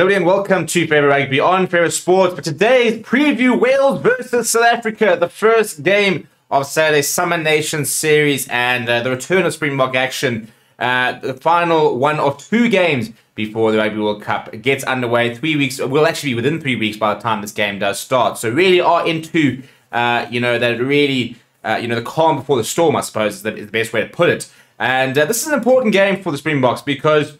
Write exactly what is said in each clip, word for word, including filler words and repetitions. Hello and welcome to Forever Rugby on Forever Sports. For today's preview, Wales versus South Africa, the first game of Saturday's Summer Nations series and uh, the return of Springbok action. Uh, the final one of two games before the Rugby World Cup gets underway. Three weeks, well, actually, within three weeks by the time this game does start. So really are into, uh, you know, that really, uh, you know, the calm before the storm, I suppose, is the, is the best way to put it. And uh, this is an important game for the Springboks because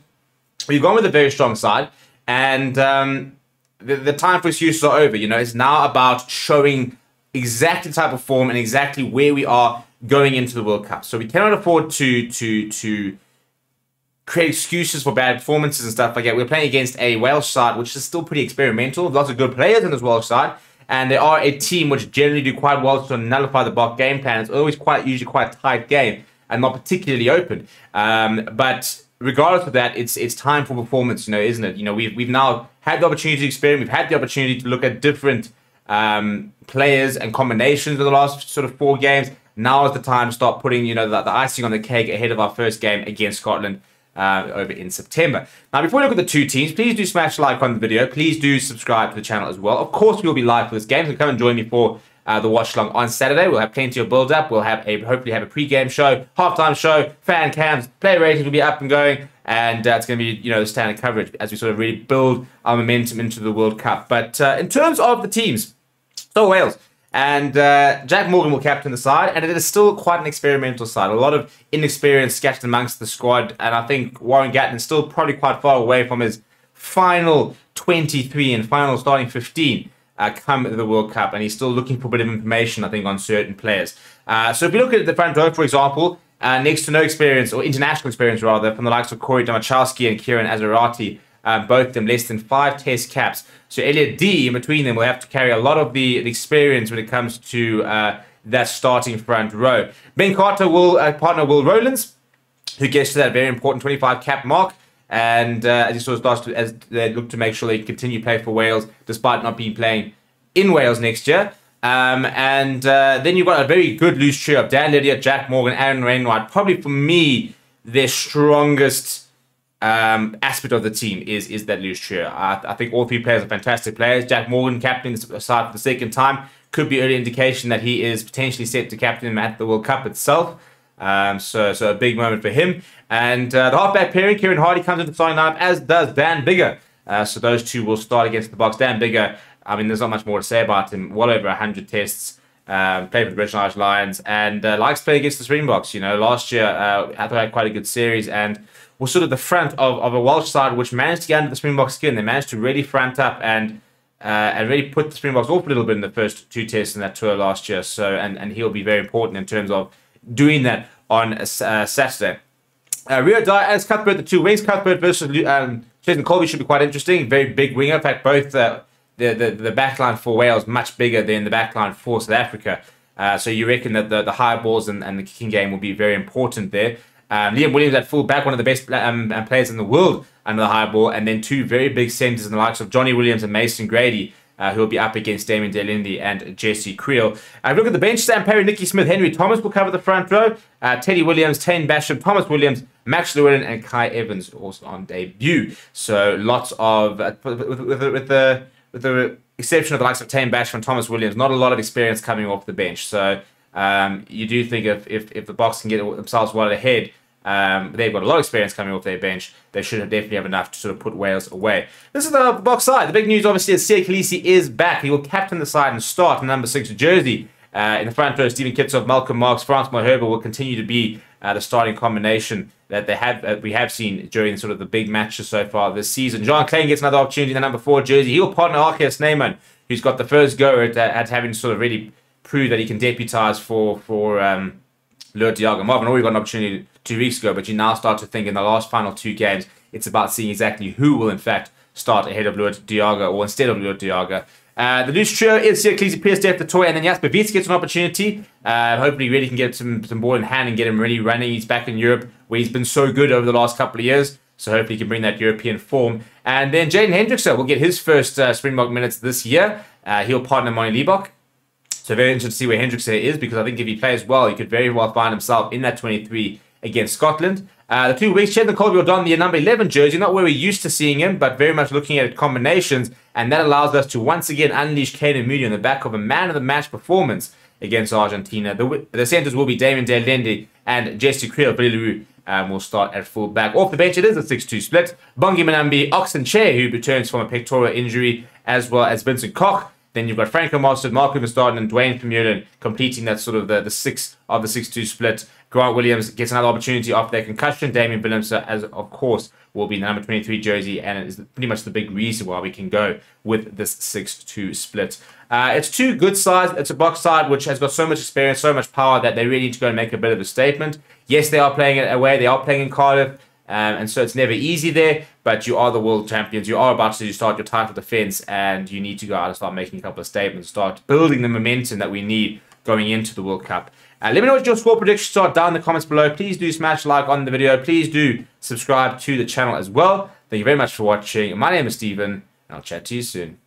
we've gone with a very strong side. And um, the, the time for excuses are over. You know, it's now about showing exactly the type of form and exactly where we are going into the World Cup. So we cannot afford to to to create excuses for bad performances and stuff like that. We're playing against a Welsh side, which is still pretty experimental. Lots of good players in this Welsh side. And they are a team which generally do quite well to nullify the Bok game plan. It's always quite usually quite a tight game and not particularly open. Um, but... Regardless of that, it's it's time for performance, you know, isn't it? You know, we've we've now had the opportunity to experiment. We've had the opportunity to look at different um, players and combinations in the last sort of four games. Now is the time to start putting, you know, the, the icing on the cake ahead of our first game against Scotland uh, over in September. Now, before we look at the two teams, please do smash like on the video. Please do subscribe to the channel as well. Of course, we'll be live for this game, so come and join me for Uh, the watch along on Saturday. We'll have plenty of build up. We'll have a hopefully have a pre-game show, halftime show, fan cams, player ratings will be up and going, and uh, it's going to be, you know, the standard coverage as we sort of really build our momentum into the World Cup. But uh, in terms of the teams, so Wales and uh, Jac Morgan will captain the side, and it is still quite an experimental side. A lot of inexperience scattered amongst the squad, and I think Warren Gatton is still probably quite far away from his final twenty-three and final starting fifteen. Uh, come the World Cup, and he's still looking for a bit of information, I think, on certain players. Uh, so if you look at the front row, for example, uh, next to no experience, or international experience rather, from the likes of Corey Domachowski and Keiron Assiratti, uh, both of them less than five test caps. So Elliot Dee, in between them, will have to carry a lot of the, the experience when it comes to uh, that starting front row. Ben Carter will uh, partner Will Rowlands, who gets to that very important twenty-five cap mark. And uh, as you saw, starts to, as they look to make sure they continue play for Wales, despite not being playing in Wales next year. Um, and uh, then you've got a very good loose trio of Dan Lidia, Jac Morgan, Aaron Wainwright. Probably for me, their strongest um, aspect of the team is is that loose trio. I, I think all three players are fantastic players. Jac Morgan, captain aside for the second time, could be early indication that he is potentially set to captain him at the World Cup itself. Um, so, so a big moment for him. And uh, the halfback pairing, Kieran Hardy comes into the starting lineup, as does Dan Biggar. Uh, so those two will start against the Boks. Dan Biggar, I mean, there's not much more to say about him. Well over one hundred tests, um, played for the British and Irish Lions, and uh, likes playing against the Springboks. You know, last year, uh, I thought I had quite a good series, and was sort of the front of, of a Welsh side, which managed to get under the Springboks' skin. They managed to really front up and Uh, and really put the Springboks off a little bit in the first two tests in that tour last year. So, and, and he'll be very important in terms of doing that on uh, Saturday. Uh, Rio Dye as Cuthbert, the two wings. Cuthbert versus um, Jason Colby should be quite interesting. Very big winger. In fact, both uh, the, the, the backline for Wales much bigger than the backline for South Africa. Uh, so you reckon that the, the high balls and, and the kicking game will be very important there. Um, Liam Williams at full back, one of the best um, players in the world under the high ball, and then two very big centres in the likes of Johnny Williams and Mason Grady, uh, who will be up against Damian de Allende and Jesse Kriel. Uh, if you look at the bench, Sam Parry, Nicky Smith, Henry Thomas will cover the front row. Uh, Teddy Williams, Taine Basham, Tomos Williams, Max Llewellyn, and Kai Evans also on debut. So lots of uh, with, with, with, the, with the with the exception of the likes of Taine Basham and Tomos Williams, not a lot of experience coming off the bench. So um, you do think if, if if the Boks can get themselves well ahead. Um, they've got a lot of experience coming off their bench. They should have definitely have enough to sort of put Wales away. This is the Boks side. The big news, obviously, is Siya Kolisi is back. He will captain the side and start in number six jersey. Uh, in the front row, Stephen Kitshoff, Malcolm Marks, Frans Malherbe will continue to be uh, the starting combination that they have uh, we have seen during sort of the big matches so far this season. John Clayne gets another opportunity in the number four jersey. He'll partner Arceus Neyman, who's got the first go at, at having sort of really proved that he can deputise for for um, Lood de Jager. Marvin already got an opportunity two weeks ago, but you now start to think in the last final two games, it's about seeing exactly who will in fact start ahead of Lood de Jager or instead of Lood de Jager. Uh, the loose trio is Siya Kolisi, Piers Deaf, the toy, and then Jasper Wits gets an opportunity. Uh, hopefully really can get some, some ball in hand and get him really running. He's back in Europe where he's been so good over the last couple of years. So hopefully he can bring that European form. And then Jaden Hendrickson will get his first uh, Springbok minutes this year. Uh, he'll partner Monty Leibok. So very interesting to see where Hendrickson is, because I think if he plays well, he could very well find himself in that twenty-three against Scotland. Uh, the two weeks, Jason Colby will don the number eleven jersey, not where we're used to seeing him, but very much looking at combinations, and that allows us to once again unleash Kane Moody on the back of a man-of-the-match performance against Argentina. The, the centres will be Damian de Allende and Jesse Kriel. Billy LaRue um, will start at full back. Off the bench, it is a six two split. Bongi Manambi, Oxenche, who returns from a pectoral injury, as well as Vincent Koch. Then you've got Franco Mostert, Marco Verstappen, and Dwayne Vermeulen completing that sort of the, the six of the six two split. Grant Williams gets another opportunity after their concussion. Damien Willemser, as of course, will be the number twenty-three jersey, and it is pretty much the big reason why we can go with this six two split. Uh, it's two good sides. It's a box side which has got so much experience, so much power that they really need to go and make a bit of a statement. Yes, they are playing it away. They are playing in Cardiff. Um, and so it's never easy there, but you are the world champions. You are about to start your title defense, and you need to go out and start making a couple of statements, start building the momentum that we need going into the World Cup. Uh, let me know what your score predictions are down in the comments below. Please do smash like on the video. Please do subscribe to the channel as well. Thank you very much for watching. My name is Stephen, and I'll chat to you soon.